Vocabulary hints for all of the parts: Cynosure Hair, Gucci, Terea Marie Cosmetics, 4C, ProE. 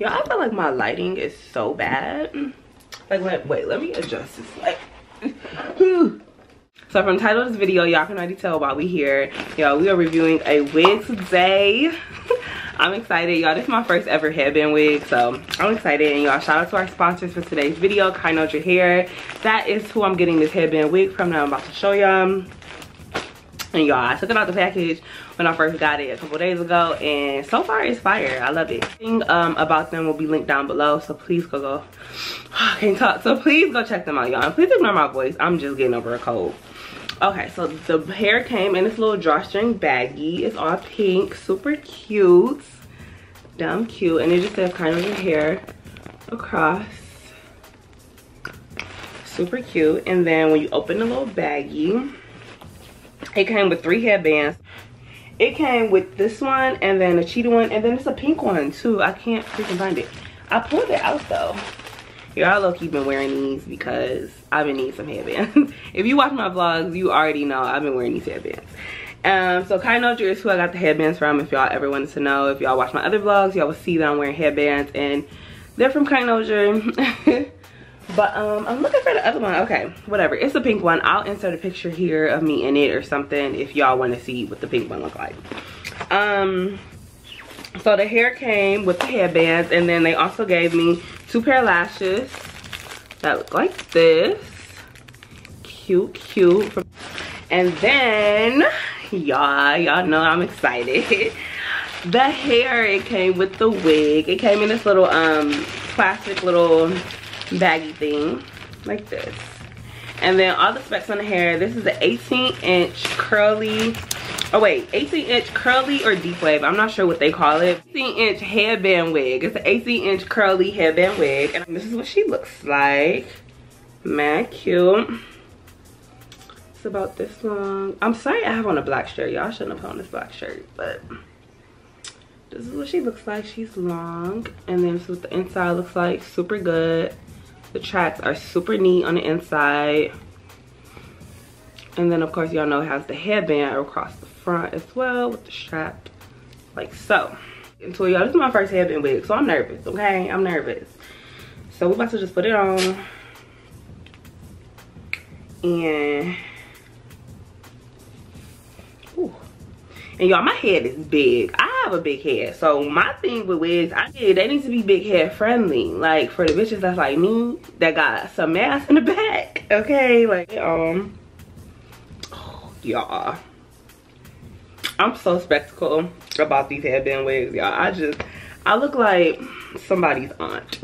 Y'all, I feel like my lighting is so bad. Like, wait, let me adjust this light. So from the title of this video, y'all can already tell why we here. Y'all, we are reviewing a wig today. I'm excited, y'all. This is my first ever hairband wig, so I'm excited. And y'all, shout out to our sponsors for today's video, Cynosure Hair. That is who I'm getting this hairband wig from that I'm about to show y'all. And y'all, I took it out the package when I first got it a couple days ago, and so far it's fire. I love it. Everything about them will be linked down below, so please go. I can't talk, so please go check them out, y'all. And please ignore my voice. I'm just getting over a cold. Okay, so the hair came in this little drawstring baggie. It's all pink, super cute, dumb cute, and it just says Cynosure Hair across. Super cute. And then when you open the little baggie, it came with 3 headbands. It came with this one, and then a cheetah one, and then it's a pink one too. I can't freaking find it. I pulled it out though. Y'all, low-key been wearing these because I've been needing some headbands. If you watch my vlogs, you already know I've been wearing these headbands. So Cynosure is who I got the headbands from. If y'all ever wanted to know, if y'all watch my other vlogs, y'all will see that I'm wearing headbands, and they're from Cynosure. But I'm looking for the other one. Okay, whatever. It's a pink one. I'll insert a picture here of me in it or something if y'all want to see what the pink one look like. So the hair came with the headbands, and then they also gave me 2 pair of lashes that look like this. Cute, cute. And then, y'all know I'm excited. The hair, it came with the wig. It came in this little plastic little baggy thing like this, and then all the specs on the hair. This is the 18-inch curly, oh wait, 18-inch curly or deep wave, I'm not sure what they call it. 18-inch headband wig. It's an 18-inch curly headband wig, and this is what she looks like. Mad cute. It's about this long. I'm sorry I have on a black shirt, y'all. Shouldn't have put on this black shirt, but this is what she looks like. She's long, and then this is what the inside looks like. Super good. The tracks are super neat on the inside. And then, of course, y'all know it has the headband across the front as well with the strap, like so. And so, y'all, this is my first headband wig, so I'm nervous, okay? I'm nervous. So, we're about to just put it on. And, ooh. And, y'all, my head is big. I have a big head. So, my thing with wigs, they need to be big head friendly. Like, for the bitches that's like me, that got some ass in the back. Okay? Like, oh, y'all. I'm so spectacle about these headband wigs, y'all. I look like somebody's aunt.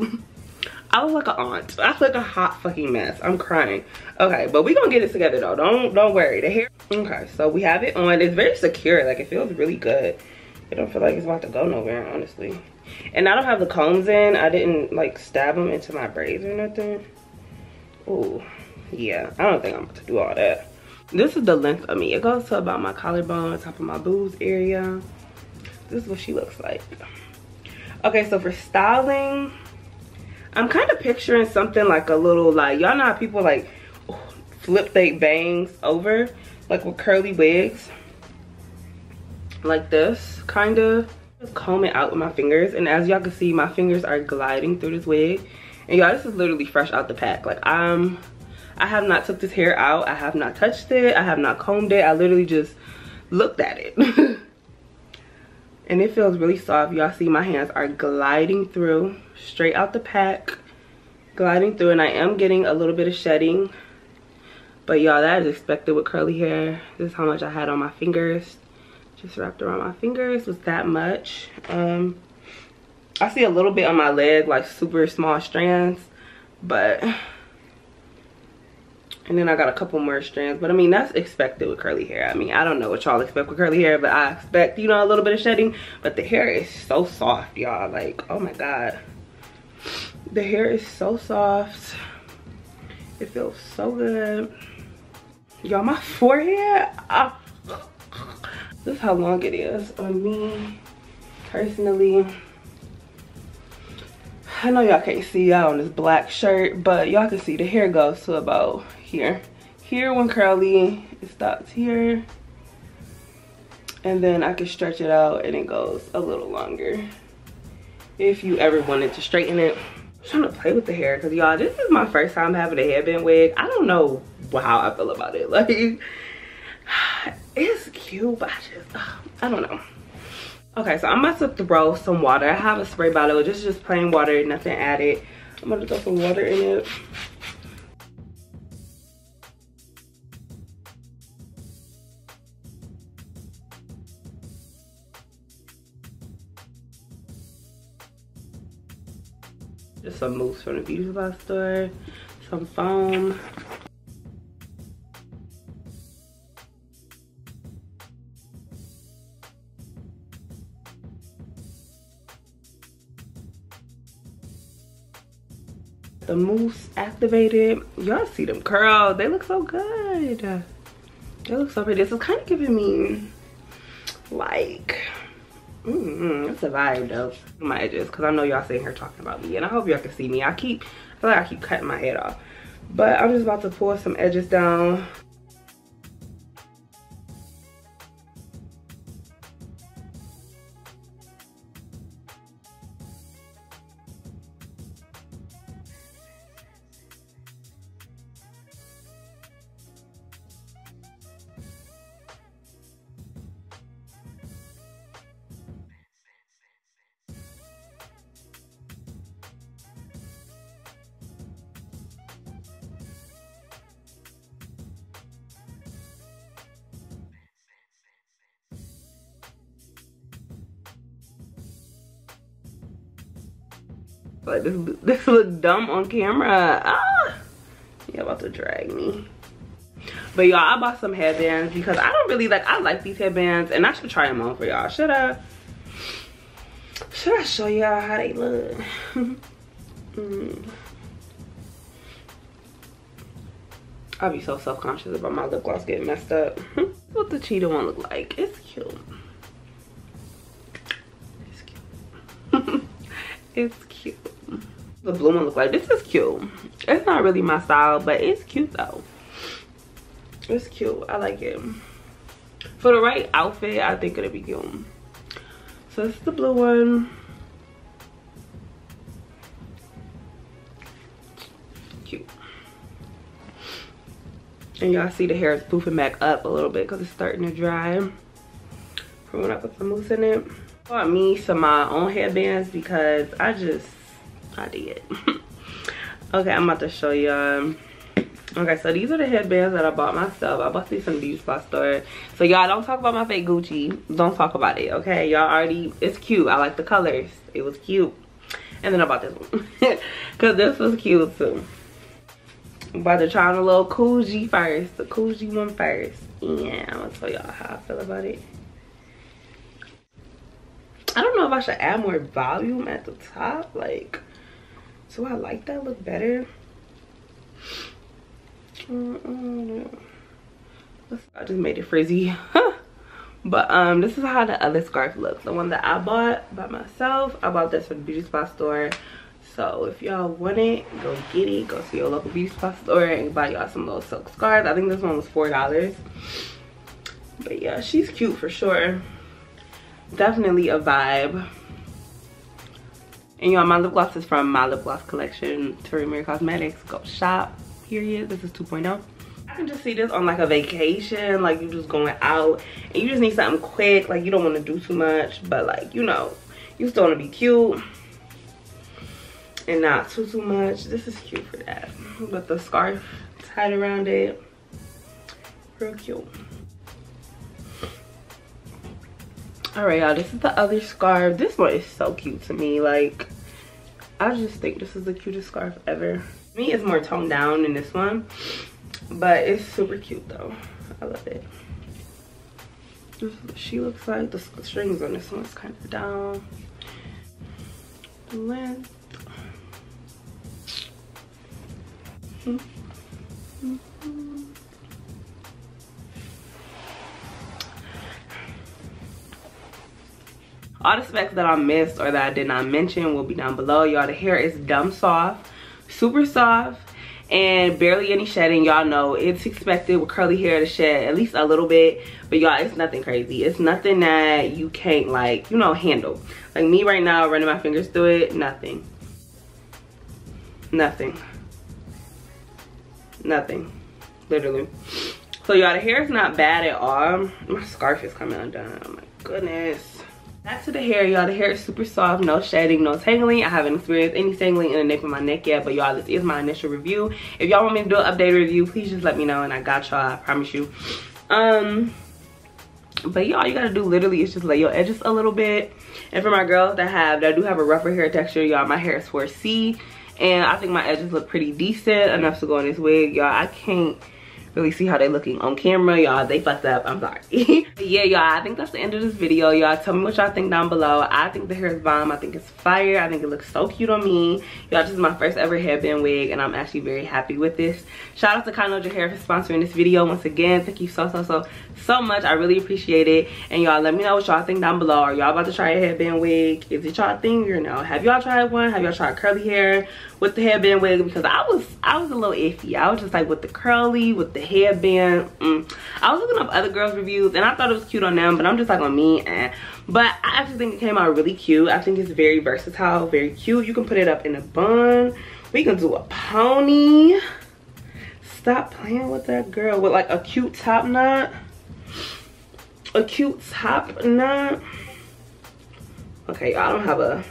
I look like an aunt. I look like a hot fucking mess. I'm crying. Okay, but we're gonna get it together though. Don't worry. The hair. Okay, so we have it on. It's very secure. Like, it feels really good. I don't feel like it's about to go nowhere, honestly. And I don't have the combs in. I didn't like stab them into my braids or nothing. Ooh, yeah. I don't think I'm about to do all that. This is the length of me. It goes to about my collarbone, top of my boobs area. This is what she looks like. Okay, so for styling, I'm kind of picturing something like a little, like, y'all know how people like flip their bangs over, like with curly wigs, like this, kind of. Just comb it out with my fingers, and as y'all can see, my fingers are gliding through this wig. And y'all, this is literally fresh out the pack. Like, I have not took this hair out. I have not touched it. I have not combed it. I literally just looked at it. And it feels really soft. Y'all see my hands are gliding through, straight out the pack, gliding through. And I am getting a little bit of shedding, but y'all, that is expected with curly hair. This is how much I had on my fingers. Just wrapped around my fingers was that much. I see a little bit on my leg, like super small strands, but, and then I got a couple more strands, but I mean, that's expected with curly hair. I mean, I don't know what y'all expect with curly hair, but I expect, you know, a little bit of shedding. But the hair is so soft, y'all. Like, oh my God. The hair is so soft. It feels so good. Y'all, my forehead. This is how long it is on me, personally. I know y'all can't see y'all on this black shirt, but y'all can see the hair goes to about here. Here when curly, it stops here. And then I can stretch it out and it goes a little longer. if you ever wanted to straighten it. I'm trying to play with the hair because y'all, this is my first time having a headband wig. I don't know how I feel about it. Like, it's cute, but I just, I don't know. Okay, so I'm about to throw some water. I have a spray bottle. This is just plain water, nothing added. I'm gonna throw some water in it. Just some mousse from the beauty supply store, some foam. The mousse activated. Y'all see them curls? They look so good. They look so pretty. This is kind of giving me like, it's a vibe though. My edges, because I know y'all sitting here talking about me, and I hope y'all can see me. I feel like I keep cutting my head off, but I'm just about to pull some edges down. Like this look dumb on camera. You're about to drag me. But y'all, I bought some headbands because I don't really like, I like these headbands and I should try them on for y'all. Should I show y'all how they look? I'll be so self-conscious about my lip gloss getting messed up. What the cheetah one look like. It's cute. It's cute. It's cute. The blue one look like, this is cute. It's not really my style, but it's cute though. It's cute, I like it. For the right outfit, I think it'll be cute. So this is the blue one. Cute. And y'all see the hair is poofing back up a little bit because it's starting to dry from when I put some mousse in it. I bought me some of my own headbands because I did. Okay, I'm about to show y'all. Okay, so these are the headbands that I bought myself. I bought these from the beauty supply store. So y'all, don't talk about my fake Gucci. Don't talk about it, okay? Y'all already, it's cute. I like the colors. It was cute. And then I bought this one because this was cute too. I'm about to try on a little Coogee first. The Coogee one first. Yeah, I'm going to tell y'all how I feel about it. I don't know if I should add more volume at the top. Like, do I like that look better? I just made it frizzy. But this is how the other scarf looks. The one that I bought by myself. I bought this from the beauty supply store. So if y'all want it, go get it. Go to your local beauty supply store and buy y'all some little silk scarves. I think this one was $4. But yeah, she's cute for sure. Definitely a vibe. And y'all, my lip gloss is from my lip gloss collection, Terea Marie Cosmetics. Go shop, period. This is 2.0. I can just see this on like a vacation, like you just going out and you just need something quick, like you don't want to do too much, but like, you know, you still want to be cute and not too much. This is cute for that, but the scarf tied around it, real cute. Alright y'all, this is the other scarf. This one is so cute to me. Like, I just think this is the cutest scarf ever. To me, it's more toned down than this one, but it's super cute though. I love it. This is what she looks like. The strings on this one's kind of down. The length. All the specs that I missed or that I did not mention will be down below. Y'all, the hair is dumb soft, super soft, and barely any shedding. Y'all know it's expected with curly hair to shed at least a little bit, but y'all, it's nothing crazy. It's nothing that you can't, like, you know, handle. Like me right now, running my fingers through it, nothing, literally. So y'all, the hair is not bad at all. My scarf is coming undone, oh my goodness. Back to the hair, y'all. The hair is super soft, no shedding, no tangling. I haven't experienced any tangling in the nape of my neck yet, but y'all, this is my initial review. If y'all want me to do an updated review, please just let me know and I got y'all, I promise you. But y'all, you gotta do literally is just lay your edges a little bit. And for my girls that do have a rougher hair texture, y'all, my hair is 4C, and I think my edges look pretty decent enough to go in this wig. Y'all, I can't really see how they looking on camera. Y'all, they fucked up, I'm sorry. Yeah, y'all, I think that's the end of this video. Y'all, tell me what y'all think down below. I think the hair is bomb. I think it's fire. I think it looks so cute on me. Y'all, this is my first ever headband wig and I'm actually very happy with this. Shout out to Cynosure Hair for sponsoring this video once again. Thank you so much. I really appreciate it. And y'all, let me know what y'all think down below. Are y'all about to try a headband wig? Is it y'all thing or no? Have y'all tried one? Have y'all tried curly hair with the headband wig? Because I was a little iffy. I was just like, with the curly, with the headband, I was looking up other girls' reviews and I thought it was cute on them, but I'm just like, on me, eh. But I actually think it came out really cute. I think it's very versatile, very cute. You can put it up in a bun. We can do a pony. Stop playing with that girl. With like a cute top knot. A cute top knot. Okay, y'all, I don't have a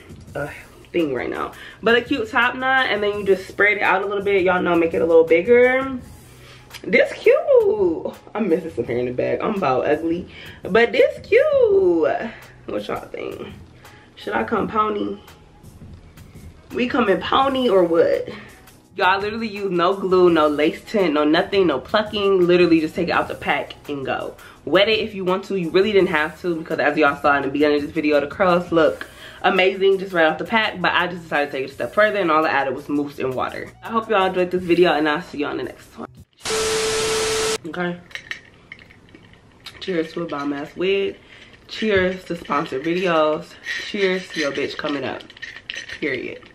thing right now. But a cute top knot, and then you just spread it out a little bit. Y'all know, make it a little bigger. This cute. I'm missing some hair in the back. I'm about ugly. But this cute. What y'all think? Should I come pony? We come in pony or what? Y'all, literally use no glue, no lace tint, no nothing, no plucking. Literally just take it out the pack and go. Wet it if you want to. You really didn't have to, because as y'all saw in the beginning of this video, the curls look amazing just right off the pack, but I just decided to take it a step further and all I added was mousse and water. I hope y'all enjoyed this video and I'll see y'all in the next one. Okay, cheers to a bomb ass wig, cheers to sponsored videos, cheers to your bitch coming up, period.